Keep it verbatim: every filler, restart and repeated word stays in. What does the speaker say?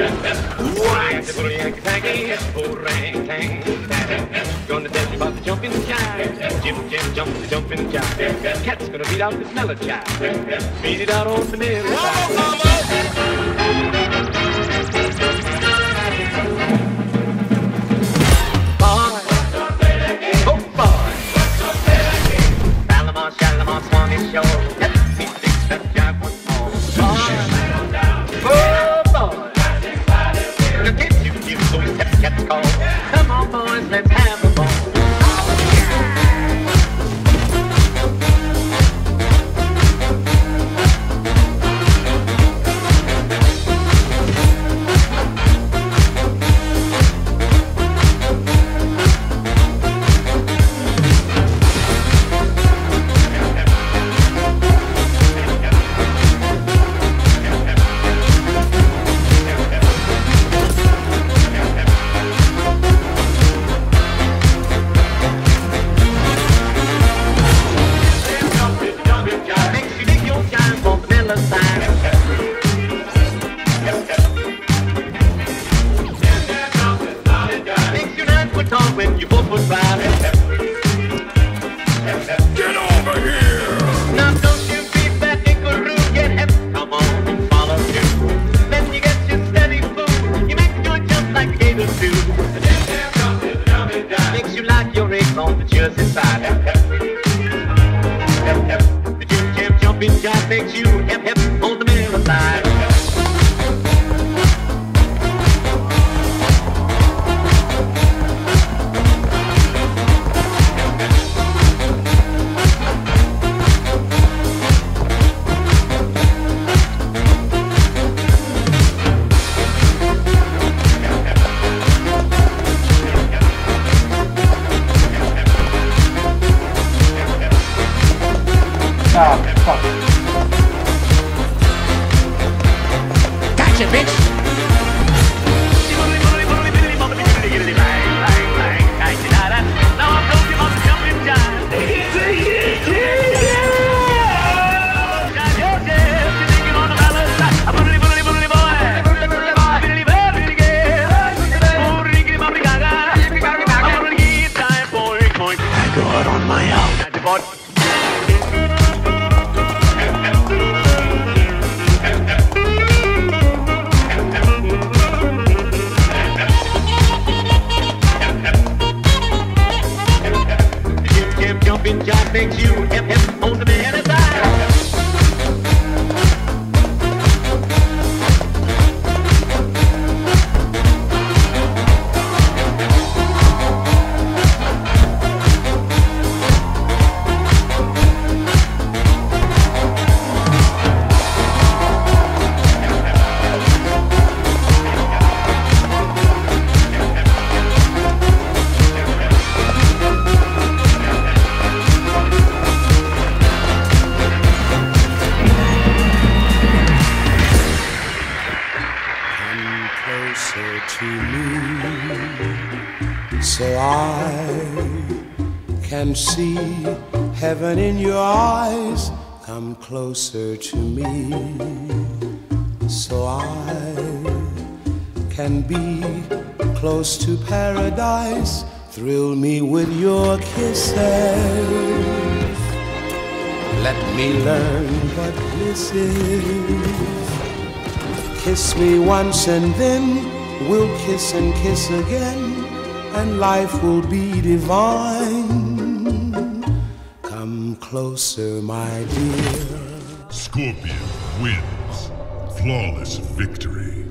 What? Gonna dance about the jumping jive. Jim, Jim, jump the jumping jive. Cat's gonna beat out the smell of jive. Beat it out on the middle. Whoa, mama! Boy, oh boy! Balamon, Shalamon, Swan is show. Let me fix that jive once more. Boy! Come on, boys, let's have a ball. Closer to me, so I can be close to paradise. Thrill me with your kisses. Let me learn what bliss is. Kiss me once and then we'll kiss and kiss again, and life will be divine. Come closer, my dear. Scorpion wins. Flawless victory.